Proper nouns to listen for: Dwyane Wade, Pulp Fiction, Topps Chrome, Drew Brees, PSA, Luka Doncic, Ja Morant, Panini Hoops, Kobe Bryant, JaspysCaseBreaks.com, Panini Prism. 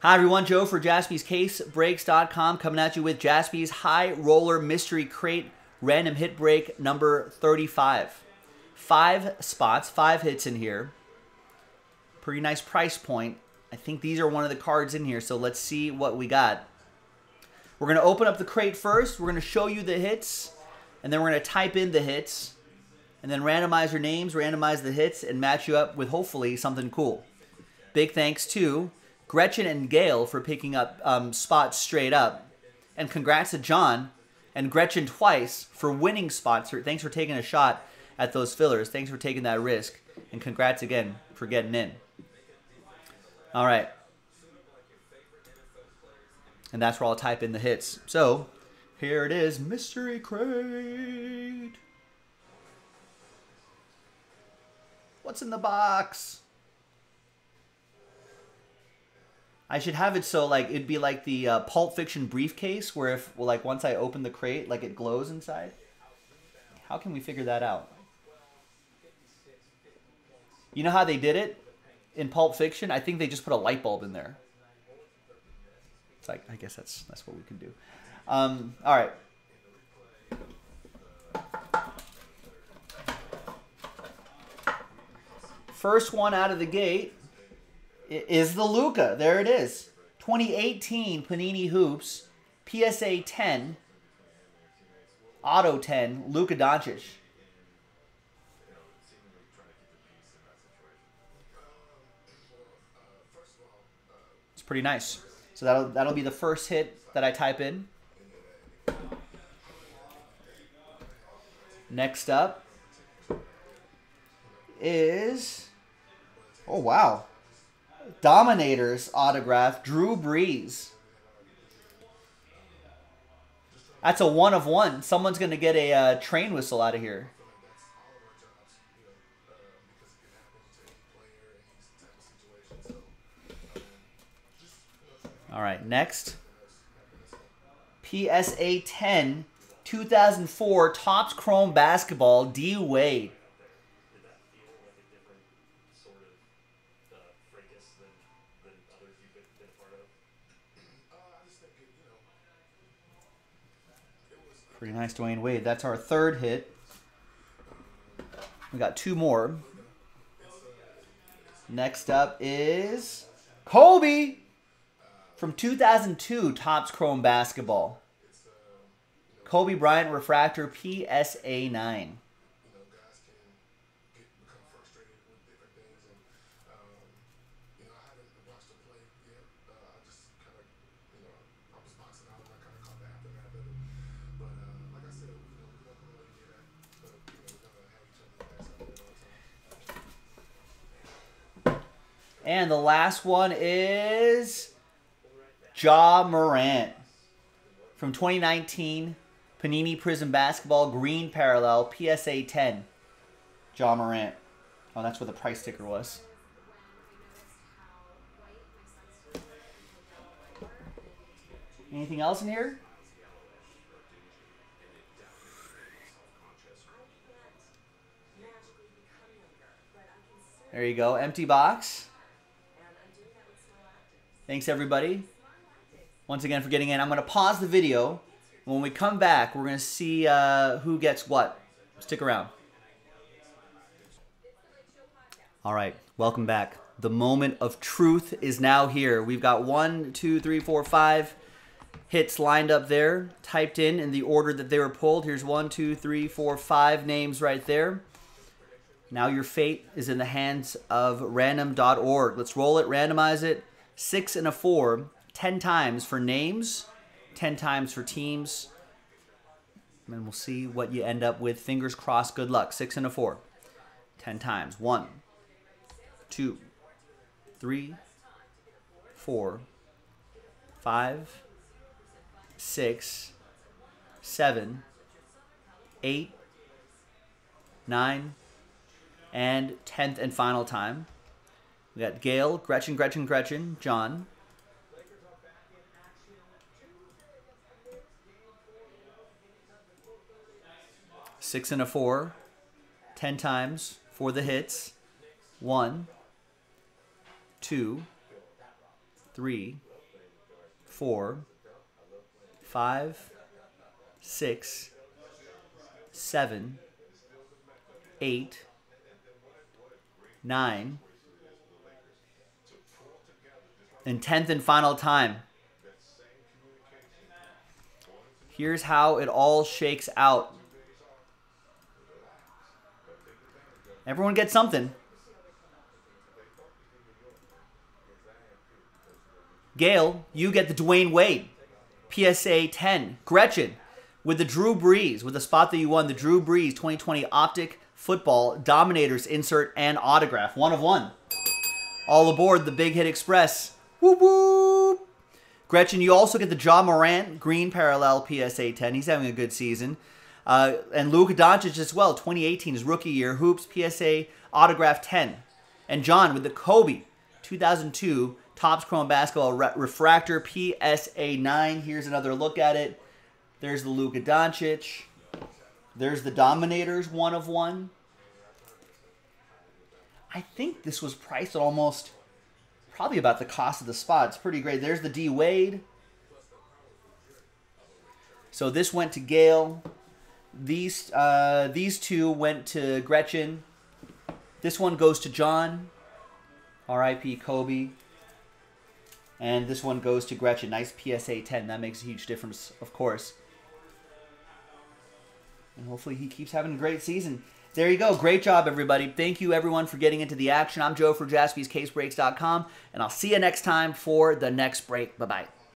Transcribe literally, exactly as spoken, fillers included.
Hi everyone, Joe for Jaspys Case Breaks dot com coming at you with Jaspys High Roller Mystery Crate Random Hit Break number thirty-five. Five spots, five hits in here. Pretty nice price point. I think these are one of the cards in here, so let's see what we got. We're going to open up the crate first. We're going to show you the hits, and then we're going to type in the hits, and then randomize your names, randomize the hits, and match you up with hopefully something cool. Big thanks to Gretchen and Gail for picking up um, spots straight up. And congrats to John and Gretchen twice for winning spots. Thanks for taking a shot at those fillers. Thanks for taking that risk. And congrats again for getting in. All right. And that's where I'll type in the hits. So here it is, Mystery Crate. What's in the box? I should have it so like it'd be like the uh, Pulp Fiction briefcase, where if well, like once I open the crate, like it glows inside. How can we figure that out? You know how they did it in Pulp Fiction? I think they just put a light bulb in there. It's like I guess that's that's what we can do. Um, all right. First one out of the gate. It is the Luka. There it is. twenty eighteen Panini Hoops. P S A ten. Auto ten. Luka Doncic. It's pretty nice. So that'll, that'll be the first hit that I type in. Next up is... Oh, wow. Dominators autograph, Drew Brees. That's a one of one. Someone's going to get a uh, train whistle out of here. All right, next. P S A ten, two thousand four Topps Chrome Basketball, D. Wade. Pretty nice, Dwyane Wade. That's our third hit. We got two more. Next up is Kobe from two thousand two Topps Chrome Basketball. Kobe Bryant refractor, P S A nine. And the last one is Ja Morant from twenty nineteen Panini Prism Basketball Green Parallel, P S A ten. Ja Morant. Oh, that's where the price sticker was. Anything else in here? There you go. Empty box. Thanks, everybody, once again for getting in. I'm going to pause the video. When we come back, we're going to see uh, who gets what. Stick around. All right, welcome back. The moment of truth is now here. We've got one, two, three, four, five hits lined up there, typed in in the order that they were pulled. Here's one, two, three, four, five names right there. Now your fate is in the hands of random dot org. Let's roll it, randomize it. Six and a four, ten times for names, ten times for teams, and we'll see what you end up with. Fingers crossed, good luck. Six and a four, ten times. One, two, three, four, five, six, seven, eight, nine, and tenth and final time. We got Gail, Gretchen, Gretchen, Gretchen, John. Six and a four. Ten times for the hits. One, two, three, four, five, six, seven, eight, nine, and tenth and final time. Here's how it all shakes out. Everyone gets something. Gail, you get the Dwyane Wade, P S A ten. Gretchen, with the Drew Brees, with the spot that you won, the Drew Brees twenty twenty Optic Football Dominators insert and autograph. One of one. All aboard the Big Hit Express. Whoop, whoop. Gretchen, you also get the Ja Morant green parallel P S A ten. He's having a good season. Uh, and Luka Doncic as well, twenty eighteen, his rookie year, Hoops, P S A Autograph ten. And John with the Kobe, two thousand two, Topps Chrome Basketball Re Refractor, P S A nine. Here's another look at it. There's the Luka Doncic. There's the Dominators, one of one. I think this was priced at almost, probably about the cost of the spot. It's pretty great. There's the D Wade. So this went to Gale. These uh, these two went to Gretchen. This one goes to John. R I P Kobe. And this one goes to Gretchen. Nice P S A ten. That makes a huge difference, of course. And hopefully he keeps having a great season. There you go. Great job, everybody. Thank you, everyone, for getting into the action. I'm Joe for Jaspys Case Breaks dot com, and I'll see you next time for the next break. Bye-bye.